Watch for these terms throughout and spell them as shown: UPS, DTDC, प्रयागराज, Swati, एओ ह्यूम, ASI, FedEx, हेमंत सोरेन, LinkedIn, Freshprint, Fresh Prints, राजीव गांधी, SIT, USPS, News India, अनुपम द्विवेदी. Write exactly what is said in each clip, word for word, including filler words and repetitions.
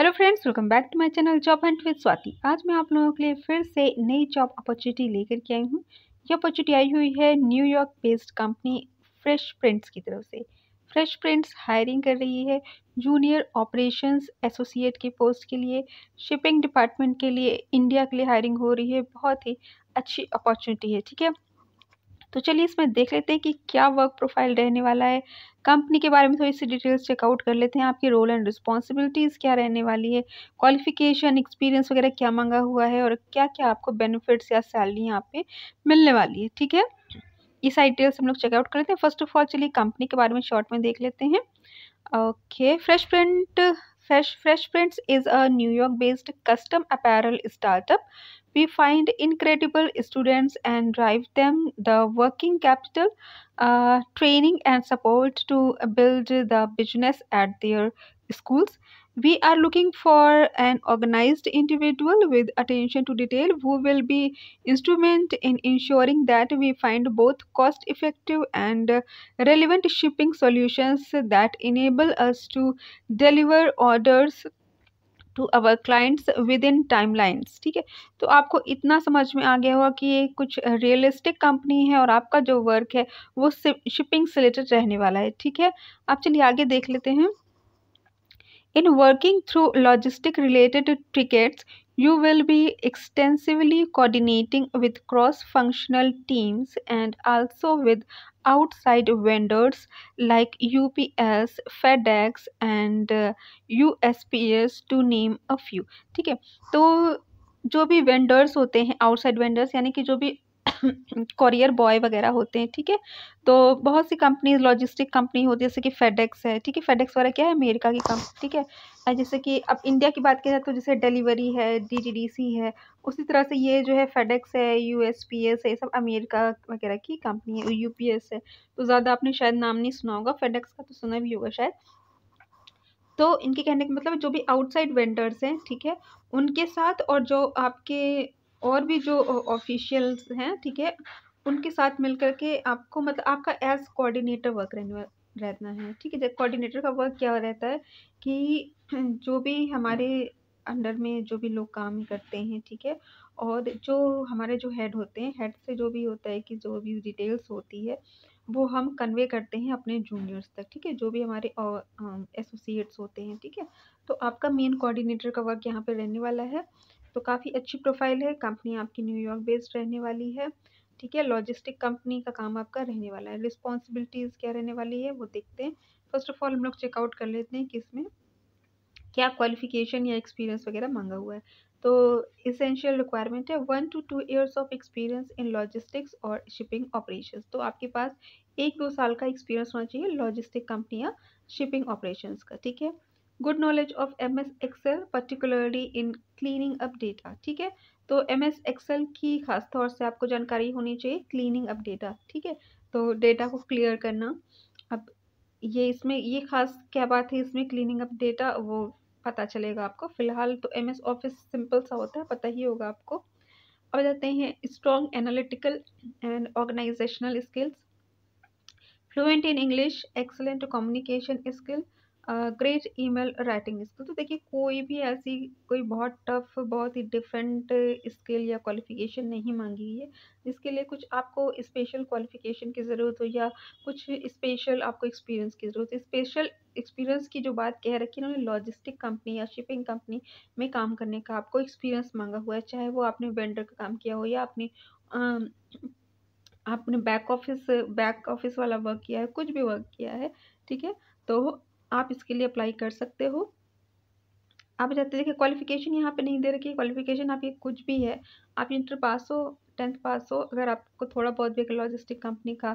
Hello friends, welcome back to my channel job hunt with Swati. आज मैं आप लोगों के लिए फिर से नई जॉब अपॉर्चुनिटी लेकर के आई हूँ। यह अपॉर्चुनिटी आई हुई है New York based company fresh prints की तरफ से। फ्रेश प्रिंट्स हायरिंग कर रही है जूनियर ऑपरेशंस एसोसिएट की पोस्ट के लिए, शिपिंग डिपार्टमेंट के लिए, इंडिया के लिए हायरिंग हो रही है। बहुत ही अच्छी अपॉर्चुनिटी है, ठीक है। तो चलिए इसमें देख लेते हैं कि क्या वर्क प्रोफाइल रहने वाला है। कंपनी के बारे में थोड़ी सी डिटेल्स चेकआउट कर लेते हैं। आपकी रोल एंड रिस्पॉन्सिबिलिटीज़ क्या रहने वाली है, क्वालिफिकेशन, एक्सपीरियंस वगैरह क्या मांगा हुआ है, और क्या क्या आपको बेनिफिट्स या सैलरी यहाँ पे मिलने वाली है, ठीक है। ये सारी डिटेल्स हम लोग चेकआउट कर लेते हैं। फर्स्ट ऑफ ऑल चलिए कंपनी के बारे में शॉर्ट में देख लेते हैं। Okay, Fresh Print Fresh, Fresh Prints is a New York-based custom apparel startup. We find incredible students and drive them the working capital, uh, training and support to build the business at their schools. We are looking for an organized individual with attention to detail who will be instrument in ensuring that we find both cost-effective and relevant shipping solutions that enable us to deliver orders to our clients within time lines, ठीक है। तो आपको इतना समझ में आ गया होगा कि ये कुछ रियलिस्टिक कंपनी है और आपका जो वर्क है वो शिपिंग से रिलेटेड रहने वाला है, ठीक है। आप चलिए आगे देख लेते हैं। In working through logistic related tickets, you will be extensively coordinating with cross-functional teams and also with outside vendors like U P S, FedEx and U S P S to name a few, ठीक है। तो जो भी vendors होते हैं, outside vendors यानी कि जो भी कॉरियर बॉय वगैरह होते हैं, ठीक है। तो बहुत सी कंपनीज लॉजिस्टिक कंपनी होती है, जैसे कि फेडेक्स है, ठीक है। फेडेक्स वगैरह क्या है, अमेरिका की कंपनी, ठीक है। जैसे कि अब इंडिया की बात की जाए तो जैसे डिलीवरी है, डीटीडीसी है, उसी तरह से ये जो है फेडेक्स है, यूएसपीएस है, ये सब अमेरिका वगैरह की कंपनी है। यूपीएस है तो ज़्यादा आपने शायद नाम नहीं सुना होगा, फेडेक्स का तो सुना भी होगा शायद। तो इनके कहने का मतलब जो भी आउटसाइड वेंडर्स हैं, ठीक है, उनके साथ और जो आपके और भी जो ऑफिशियल्स हैं, ठीक है, उनके साथ मिलकर के आपको मतलब आपका एज कोऑर्डिनेटर वर्क रहने रहना है, ठीक है। कोऑर्डिनेटर का वर्क क्या रहता है कि जो भी हमारे अंडर में जो भी लोग काम करते हैं, ठीक है, और जो हमारे जो हेड होते हैं, हेड से जो भी होता है कि जो भी डिटेल्स होती है वो हम कन्वे करते हैं अपने जूनियर्स तक, ठीक है, जो भी हमारे एसोसिएट्स होते हैं, ठीक है। तो आपका मेन कोऑर्डिनेटर का वर्क यहाँ पे रहने वाला है। तो काफ़ी अच्छी प्रोफाइल है। कंपनी आपकी न्यूयॉर्क बेस्ड रहने वाली है, ठीक है। लॉजिस्टिक कंपनी का काम आपका रहने वाला है। रिस्पॉन्सिबिलिटीज़ क्या रहने वाली है वो देखते हैं। फर्स्ट ऑफ ऑल हम लोग चेकआउट कर लेते हैं कि इसमें क्या क्वालिफिकेशन या एक्सपीरियंस वगैरह मांगा हुआ है। तो इसेंशियल रिक्वायरमेंट है one two two years of experience in logistics और शिपिंग ऑपरेशंस। तो आपके पास एक दो साल का एक्सपीरियंस होना चाहिए लॉजिस्टिक कंपनी या शिपिंग ऑपरेशंस का, ठीक है। Good knowledge of M S Excel particularly in cleaning up data, ठीक है। तो एम एस एक्सेल की खास तौर से आपको जानकारी होनी चाहिए क्लीनिंग अप डेटा, ठीक है। तो डेटा को क्लियर करना, अब ये इसमें ये खास क्या बात है इसमें क्लीनिंग अप डेटा वो पता चलेगा आपको। फिलहाल तो एम एस ऑफिस सिंपल सा होता है, पता ही होगा आपको। अब जाते हैं strong analytical and organisational skills, fluent in English, excellent communication skill, great email writing skill. तो देखिए कोई भी ऐसी कोई बहुत टफ, बहुत ही डिफरेंट स्किल या क्वालिफ़िकेशन नहीं मांगी है जिसके लिए कुछ आपको स्पेशल क्वालिफ़िकेशन की ज़रूरत हो या कुछ स्पेशल आपको एक्सपीरियंस की ज़रूरत है। स्पेशल एक्सपीरियंस की जो बात कह रखी है उन्होंने लॉजिस्टिक कंपनी या शिपिंग कंपनी में काम करने का आपको एक्सपीरियंस मांगा हुआ है, चाहे वो आपने वेंडर का काम किया हो या आपने आपने बैक ऑफिस बैक ऑफिस वाला वर्क किया है, कुछ भी वर्क किया है, ठीक है। तो आप इसके लिए अप्लाई कर सकते हो। आप जाते देखिए क्वालिफिकेशन यहाँ पे नहीं दे रखी है। क्वालिफिकेशन आपकी कुछ भी है, आप इंटर पास हो, टेंथ पास हो, अगर आपको थोड़ा बहुत भी लॉजिस्टिक कंपनी का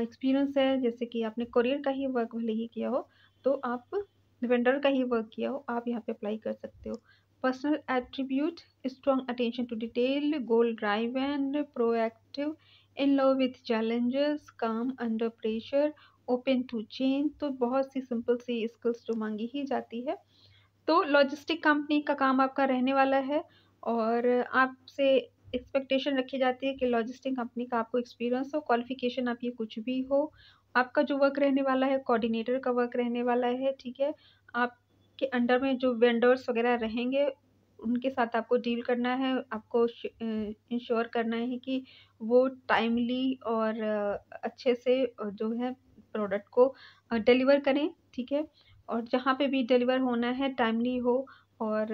एक्सपीरियंस है, जैसे कि आपने करियर का ही वर्क भले ही किया हो, तो आप वेंडर का ही वर्क किया हो, आप यहाँ पे अप्लाई कर सकते हो। Personal attribute, strong attention to detail, goal drive and proactive, in love with challenges, काम under pressure, open to change. तो बहुत सी सिंपल सी स्किल्स जो मांगी ही जाती है। तो लॉजिस्टिक कंपनी का काम आपका रहने वाला है और आपसे एक्सपेक्टेशन रखी जाती है कि लॉजिस्टिक कंपनी का आपको एक्सपीरियंस हो, क्वालिफिकेशन आपकी कुछ भी हो। आपका जो वर्क रहने वाला है कोऑर्डिनेटर का वर्क रहने वाला है, ठीक है। आप के अंडर में जो वेंडर्स वगैरह रहेंगे उनके साथ आपको डील करना है, आपको इंश्योर करना है कि वो टाइमली और अच्छे से जो है प्रोडक्ट को डिलीवर करें, ठीक है। और जहाँ पे भी डिलीवर होना है टाइमली हो और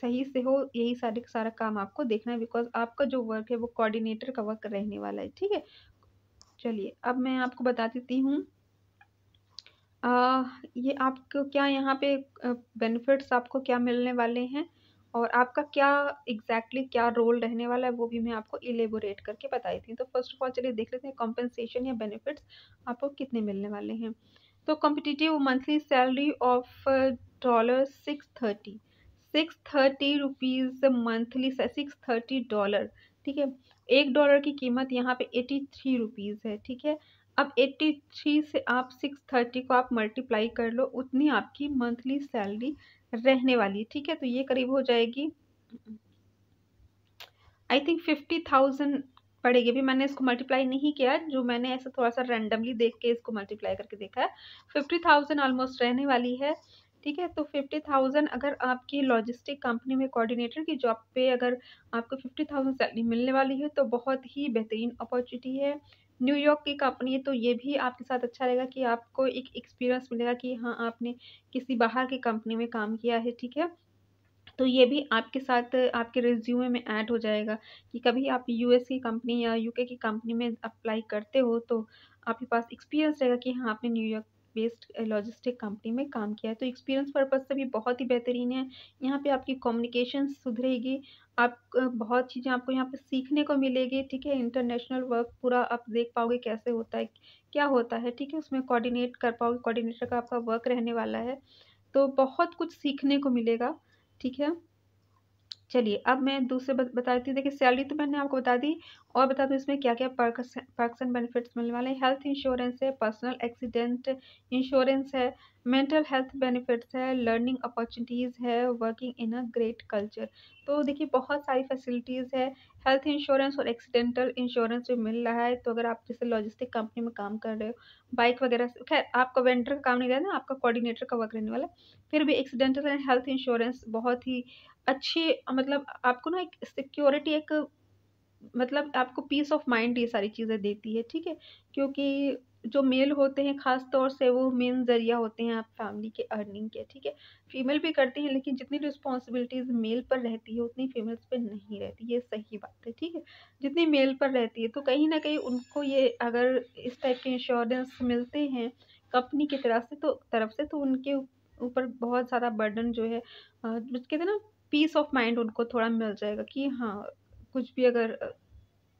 सही से हो, यही सारे सारा काम आपको देखना है, बिकॉज आपका जो वर्क है वो कोऑर्डिनेटर का वर्क रहने वाला है, ठीक है। चलिए अब मैं आपको बता देती हूँ ये आपको क्या यहाँ पे बेनिफिट्स आपको क्या मिलने वाले हैं और आपका क्या एग्जैक्टली exactly क्या रोल रहने वाला है, वो भी मैं आपको इलेबोरेट करके बता देती हूँ। तो फर्स्ट ऑफ ऑल चलिए देख लेते हैं कॉम्पनसेशन या बेनिफिट्स आपको कितने मिलने वाले हैं। तो competitive monthly salary of dollar six thirty six thirty rupees monthly six thirty dollar, ठीक है। एक डॉलर की कीमत यहाँ पे एटी थ्री रुपीज़ है, ठीक है। अब एट्टी थ्री से आप सिक्स थर्टी को आप मल्टीप्लाई कर लो, उतनी आपकी मंथली सैलरी रहने वाली है, ठीक है। तो ये करीब हो जाएगी आई थिंक फिफ्टी थाउजेंड पड़ेगी। अभी मैंने इसको मल्टीप्लाई नहीं किया, जो मैंने ऐसा थोड़ा सा रैंडमली देख के इसको मल्टीप्लाई करके देखा है, फिफ्टी थाउजेंड ऑलमोस्ट रहने वाली है, ठीक है। तो फिफ्टी थाउजेंड अगर आपकी लॉजिस्टिक कंपनी में कोऑर्डिनेटर की जॉब पे अगर आपको फिफ्टी थाउजेंड सैलरी मिलने वाली है तो बहुत ही बेहतरीन अपॉर्चुनिटी है। न्यूयॉर्क की कंपनी है तो ये भी आपके साथ अच्छा रहेगा कि आपको एक एक्सपीरियंस मिलेगा कि हाँ आपने किसी बाहर की कंपनी में काम किया है, ठीक है। तो ये भी आपके साथ आपके रिज्यूमे में ऐड हो जाएगा कि कभी आप यूएस की कंपनी या यूके की कंपनी में अप्लाई करते हो तो आपके पास एक्सपीरियंस रहेगा कि हाँ आपने न्यूयॉर्क बेस्ड लॉजिस्टिक कंपनी में काम किया है। तो एक्सपीरियंस पर्पस से भी बहुत ही बेहतरीन है, यहाँ पे आपकी कम्युनिकेशन सुधरेगी, आप बहुत चीज़ें आपको यहाँ पे सीखने को मिलेगी, ठीक है। इंटरनेशनल वर्क पूरा आप देख पाओगे कैसे होता है क्या होता है, ठीक है। उसमें कोऑर्डिनेट कर पाओगे, कोऑर्डिनेटर का आपका वर्क रहने वाला है, तो बहुत कुछ सीखने को मिलेगा, ठीक है। चलिए अब मैं दूसरे बताती हूँ। देखिए सैलरी तो मैंने आपको बता दी और बता दूँ इसमें क्या क्या पर्सन बेनिफिट्स मिलने वाले हैं। हेल्थ इंश्योरेंस है, पर्सनल एक्सीडेंट इंश्योरेंस है, मेंटल हेल्थ बेनिफिट्स है, लर्निंग अपॉर्चुनिटीज़ है, working in a great culture. तो देखिए बहुत सारी फैसिलिटीज़ है, हेल्थ इंश्योरेंस और एक्सीडेंटल इंश्योरेंस भी मिल रहा है। तो अगर आप जैसे लॉजिस्टिक कंपनी में काम कर रहे हो बाइक वगैरह, खैर आपका वेंडर का काम नहीं रहना, आपका कोऑर्डिनेटर का वर्क रहने वाला, फिर भी एक्सीडेंटल एंड हेल्थ इंश्योरेंस बहुत ही अच्छी, मतलब आपको ना एक सिक्योरिटी, एक मतलब आपको पीस ऑफ माइंड ये सारी चीज़ें देती है, ठीक है। क्योंकि जो मेल होते हैं ख़ास तौर से वो मेन जरिया होते हैं आप फैमिली के अर्निंग के, ठीक है। फीमेल भी करते हैं लेकिन जितनी रिस्पॉन्सिबिलिटीज़ मेल पर रहती है उतनी फीमेल्स पे नहीं रहती, ये सही बात है, ठीक है। जितनी मेल पर रहती है तो कहीं ना कहीं उनको ये अगर इस टाइप के इंश्योरेंस मिलते हैं कंपनी की तरफ से तो तरफ से तो उनके ऊपर बहुत सारा बर्डन जो है कहते हैं ना पीस ऑफ माइंड उनको थोड़ा मिल जाएगा कि हाँ कुछ भी अगर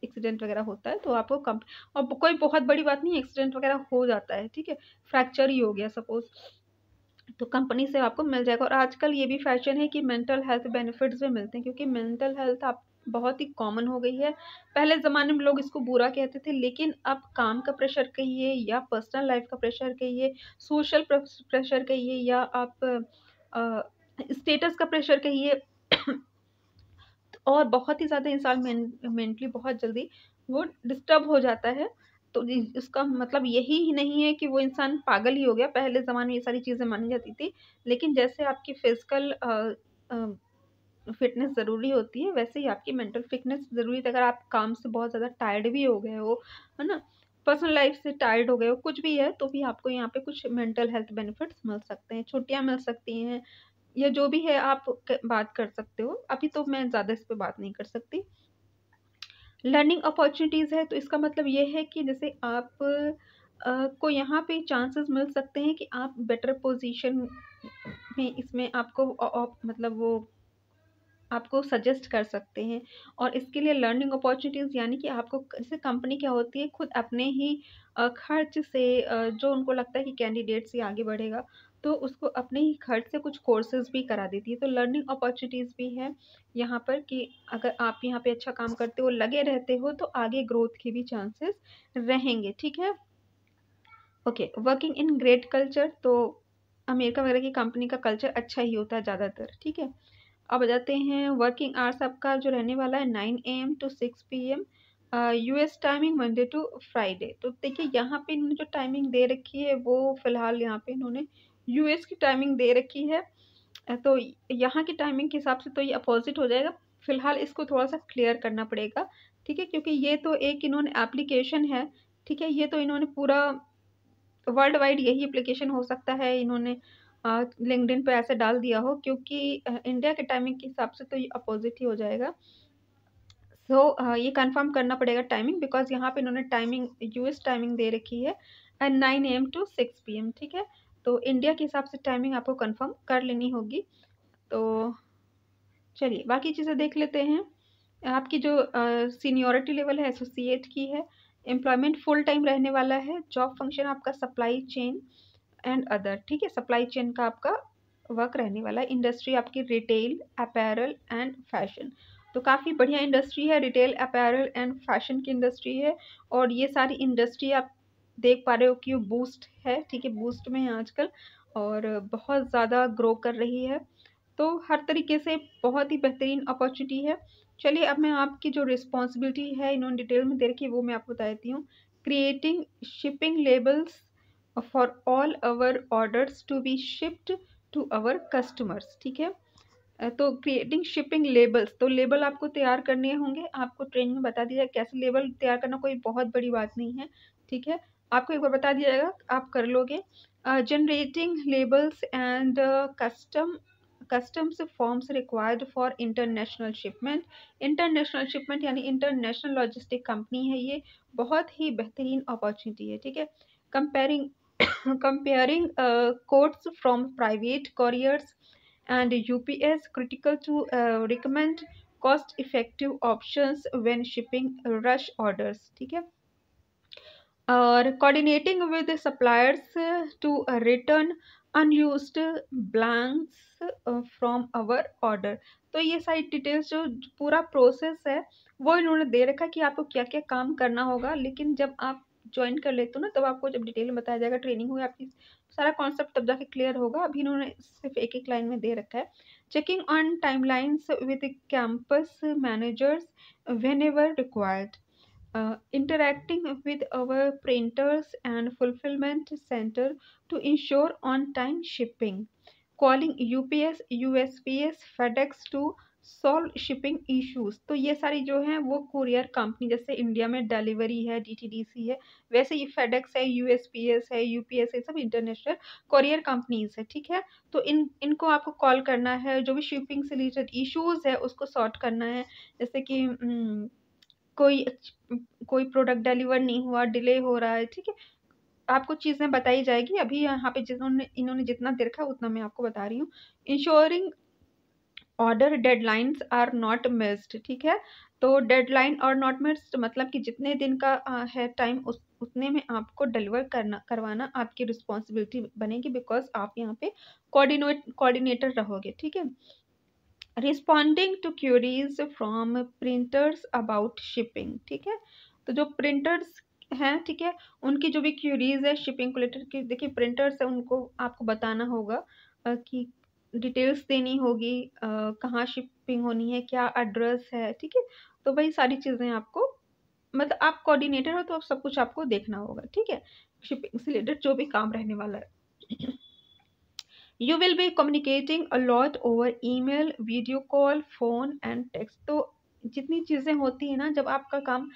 एक्सीडेंट वगैरह होता है तो आपको कम, और कोई बहुत बड़ी बात नहीं, एक्सीडेंट वगैरह हो जाता है, ठीक है, फ्रैक्चर ही हो गया सपोज, तो कंपनी से आपको मिल जाएगा। और आजकल ये भी फैशन है कि मेंटल हेल्थ बेनिफिट्स भी मिलते हैं, क्योंकि मेंटल हेल्थ आप बहुत ही कॉमन हो गई है। पहले ज़माने में लोग इसको बुरा कहते थे, लेकिन अब काम का प्रेशर कहिए या पर्सनल लाइफ का प्रेशर कहिए, सोशल प्रेशर कहिए या आप आ, स्टेटस का प्रेशर कहिए और बहुत ही ज़्यादा इंसान मेंटली बहुत जल्दी वो डिस्टर्ब हो जाता है। तो इसका मतलब यही ही नहीं है कि वो इंसान पागल ही हो गया, पहले ज़माने में ये सारी चीज़ें मानी जाती थी, लेकिन जैसे आपकी फिजिकल फिटनेस ज़रूरी होती है वैसे ही आपकी मेंटल फिटनेस ज़रूरी है। अगर आप काम से बहुत ज़्यादा टायर्ड भी हो गए हो, है ना, पर्सनल लाइफ से टायर्ड हो गए हो, कुछ भी है, तो भी आपको यहाँ पे कुछ मेंटल हेल्थ बेनिफिट्स मिल सकते हैं, छुट्टियाँ मिल सकती हैं या जो भी है आप बात कर सकते हो। अभी तो मैं ज़्यादा इस पे बात नहीं कर सकती। लर्निंग अपॉर्चुनिटीज़ है, तो इसका मतलब ये है कि जैसे आप आ, को यहाँ पे चांसेस मिल सकते हैं कि आप बेटर पोजीशन में इसमें आपको आ, आ, मतलब वो आपको सजेस्ट कर सकते हैं। और इसके लिए लर्निंग अपॉर्चुनिटीज़ यानी कि आपको जैसे कंपनी क्या होती है खुद अपने ही खर्च से जो उनको लगता है कि कैंडिडेट से आगे बढ़ेगा तो उसको अपने ही खर्च से कुछ कोर्सेज भी करा देती है। तो लर्निंग अपॉर्चुनिटीज़ भी है यहाँ पर कि अगर आप यहाँ पे अच्छा काम करते हो, लगे रहते हो, तो आगे ग्रोथ के भी चांसेस रहेंगे, ठीक है। Okay, working in great culture, तो अमेरिका वगैरह की कंपनी का कल्चर अच्छा ही होता है ज़्यादातर, ठीक है। अब आ जाते हैं वर्किंग आवर्स, आपका जो रहने वाला है nine A M to six P M US timing, Monday to Friday. तो देखिए यहाँ पे इन्होंने जो टाइमिंग दे रखी है वो फ़िलहाल यहाँ पे इन्होंने यूएस की टाइमिंग दे रखी है, तो यहाँ की टाइमिंग के हिसाब से तो ये अपोजिट हो जाएगा। फ़िलहाल इसको थोड़ा सा क्लियर करना पड़ेगा, ठीक है, क्योंकि ये तो एक इन्होंने एप्लीकेशन है, ठीक है, ये तो इन्होंने पूरा वर्ल्ड वाइड यही एप्लीकेशन हो सकता है इन्होंने लिंक्डइन पे ऐसे डाल दिया हो, क्योंकि इंडिया के टाइमिंग के हिसाब से तो ये अपोजिट ही हो जाएगा। सो so, ये कंफर्म करना पड़ेगा टाइमिंग, बिकॉज यहाँ पे इन्होंने टाइमिंग यूएस टाइमिंग दे रखी है nine A M to six P M, ठीक है, तो इंडिया के हिसाब से टाइमिंग आपको कंफर्म कर लेनी होगी। तो चलिए बाकी चीज़ें देख लेते हैं। आपकी जो सीनियरिटी लेवल है एसोसिएट की है, एम्प्लॉयमेंट फुल टाइम रहने वाला है, जॉब फंक्शन आपका सप्लाई चेन एंड अदर, ठीक है, सप्लाई चेन का आपका वर्क रहने वाला है। इंडस्ट्री आपकी रिटेल अपैरल एंड फैशन, तो काफ़ी बढ़िया इंडस्ट्री है, रिटेल अपैरल एंड फैशन की इंडस्ट्री है, और ये सारी इंडस्ट्री आप देख पा रहे हो कि बूस्ट है, ठीक है, बूस्ट में है आजकल और बहुत ज़्यादा ग्रो कर रही है। तो हर तरीके से बहुत ही बेहतरीन अपॉर्चुनिटी है। चलिए अब मैं आपकी जो रिस्पॉन्सिबिलिटी है इन्होंने डिटेल में दे रखी है वो मैं आपको बता देती हूँ। Creating shipping labels for all our orders to be shipped to our customers, ठीक है, तो क्रिएटिंग शिपिंग लेबल्स, तो लेबल आपको तैयार करने होंगे, आपको ट्रेनिंग में बता दिया कैसे लेबल तैयार करना, कोई बहुत बड़ी बात नहीं है, ठीक है, आपको एक बार बता दिया जाएगा, आप कर लोगे। Generating labels and custom customs forms required for international shipment, international shipment यानी इंटरनेशनल लॉजिस्टिक कंपनी है, ये बहुत ही बेहतरीन अपॉर्चुनिटी है, ठीक है। Comparing comparing codes from private couriers and UPS critical to recommend cost effective options when shipping rush orders, ठीक है, और coordinating with suppliers to return unused blanks from our order, तो ये सारी डिटेल्स जो पूरा प्रोसेस है वो इन्होंने दे रखा है कि आपको क्या क्या काम करना होगा। लेकिन जब आप ज्वाइन कर लेते हो ना तब आपको जब डिटेल में बताया जाएगा, ट्रेनिंग हुई आपकी, सारा कॉन्सेप्ट तब जाके क्लियर होगा, अभी इन्होंने सिर्फ एक एक लाइन में दे रखा है। Checking on timelines with campus managers whenever required, interacting with our printers and fulfilment centre to ensure on time shipping, calling UPS USPS FedEx to solve shipping issues, तो ये सारी जो हैं वो कुरियर कंपनी, जैसे इंडिया में delivery है, DTDC है, वैसे ये फेडेक्स है, यूएसपीएस है, यूपीएस है, सब इंटरनेशनल कुरियर कंपनीज है, ठीक है, तो इन इनको आपको कॉल करना है, जो भी शिपिंग से रिलेटेड इश्यूज है उसको सॉर्ट करना है, जैसे कि न, कोई कोई प्रोडक्ट डिलीवर नहीं हुआ, डिले हो रहा है, ठीक है, आपको चीज़ें बताई जाएगी। अभी यहाँ पे जिन्होंने इन्होंने जितना दे रखा है उतना मैं आपको बता रही हूँ। Ensuring order deadlines are not missed, ठीक है, तो डेडलाइन और नॉट मिस्ड मतलब कि जितने दिन का है टाइम उस उतने में आपको डिलीवर करना करवाना आपकी रिस्पॉन्सिबिलिटी बनेगी, बिकॉज आप यहाँ पे कोऑर्डिनेट कोऑर्डिनेटर रहोगे, ठीक है। Responding to queries from printers about shipping, ठीक है, तो जो प्रिंटर्स हैं, ठीक है, उनकी जो भी क्यूरीज है शिपिंग को रिलेटेड की, देखिए प्रिंटर्स है उनको आपको बताना होगा कि डिटेल्स देनी होगी, कहाँ शिपिंग होनी है, क्या एड्रेस है, ठीक है, तो वही सारी चीज़ें आपको, मतलब आप कोऑर्डिनेटर हो तो आप सब कुछ आपको देखना होगा, ठीक है, शिपिंग से रिलेटेड जो भी काम रहने वाला है। You will be communicating a lot over email, video call, phone and text, तो जितनी चीज़ें होती हैं ना, जब आपका काम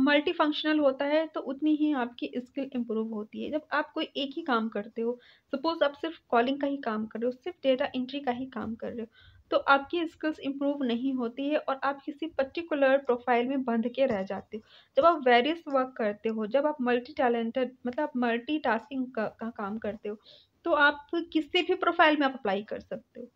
मल्टी फंक्शनल होता है तो उतनी ही आपकी स्किल इम्प्रूव होती है। जब आप कोई एक ही काम करते हो, सपोज आप सिर्फ कॉलिंग का ही काम कर रहे हो, सिर्फ डेटा एंट्री का ही काम कर रहे हो, तो आपकी स्किल्स इम्प्रूव नहीं होती है और आप किसी पर्टिकुलर प्रोफाइल में बंध के रह जाते हो। जब आप वेरियस वर्क करते हो, जब आप मल्टी टैलेंटेड मतलब आप मल्टी टास्किंग का, का काम करते हो, तो आप किसी भी प्रोफाइल में आप अप्लाई कर सकते हो,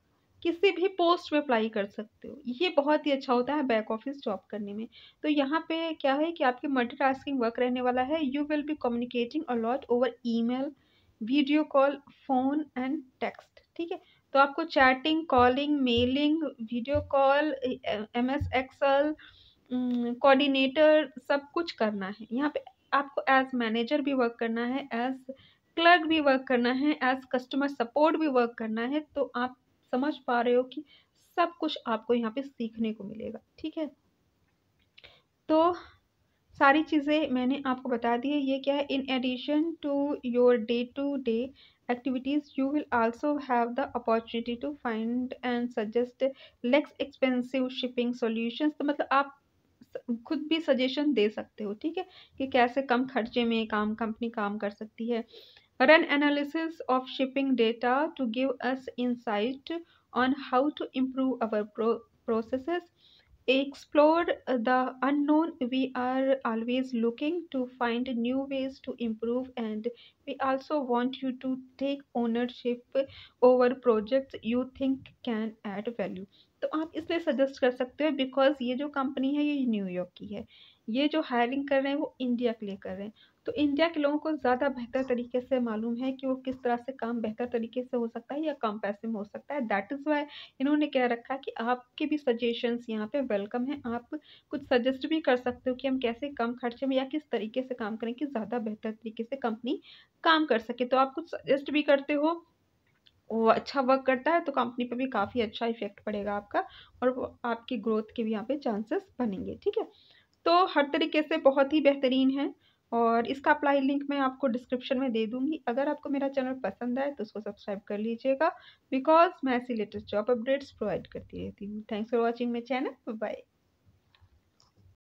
किसी भी पोस्ट में अप्लाई कर सकते हो, ये बहुत ही अच्छा होता है बैक ऑफिस जॉब करने में। तो यहाँ पे क्या है कि आपके मल्टीटास्किंग वर्क रहने वाला है। You will be communicating a lot over email, video call, phone and text, ठीक है, तो आपको chatting, calling, mailing, video call, M S Excel, coordinator, सब कुछ करना है। यहाँ पे आपको एज मैनेजर भी वर्क करना है, एज क्लर्क भी वर्क करना है, एज कस्टमर सपोर्ट भी वर्क करना है, तो आप समझ पा रहे हो कि सब कुछ आपको यहाँ पे सीखने को मिलेगा, ठीक है। तो सारी चीज़ें मैंने आपको बता दी है। ये क्या है, in addition to your day to day activities, you will also have the opportunity to find and suggest less expensive shipping solutions. तो मतलब आप खुद भी सजेशन दे सकते हो, ठीक है, कि कैसे कम खर्चे में काम कंपनी काम कर सकती है. Run analysis of shipping data to give us insight on how to improve our pro processes. Explore the unknown. We are always looking to find new ways to improve, and we also want you to take ownership over projects you think can add value. तो आप इसलिए suggest कर सकते हो because ये जो company है ये न्यूयॉर्क की है, ये जो हायरिंग कर रहे हैं वो इंडिया के लिए कर रहे हैं, तो इंडिया के लोगों को ज़्यादा बेहतर तरीके से मालूम है कि वो किस तरह से काम बेहतर तरीके से हो सकता है या कम पैसे में हो सकता है. दैट इज़ वाई इन्होंने कह रखा है कि आपके भी सजेशंस यहाँ पे वेलकम हैं. आप कुछ सजेस्ट भी कर सकते हो कि हम कैसे कम खर्चे में या किस तरीके से काम करें कि ज़्यादा बेहतर तरीके से कंपनी काम कर सके. तो आप कुछ सजेस्ट भी करते हो, वो अच्छा वर्क करता है तो कंपनी पे भी काफ़ी अच्छा इफेक्ट पड़ेगा आपका, और आपकी ग्रोथ के भी यहाँ पे चांसेस बनेंगे, ठीक है. तो हर तरीके से बहुत ही बेहतरीन है, और इसका अप्लाई लिंक मैं आपको डिस्क्रिप्शन में दे दूंगी. अगर आपको मेरा चैनल पसंद आए तो उसको सब्सक्राइब कर लीजिएगा बिकॉज मैं ऐसी लेटेस्ट जॉब अपडेट्स प्रोवाइड करती रहती हूँ. Thanks for watching my channel. Bye.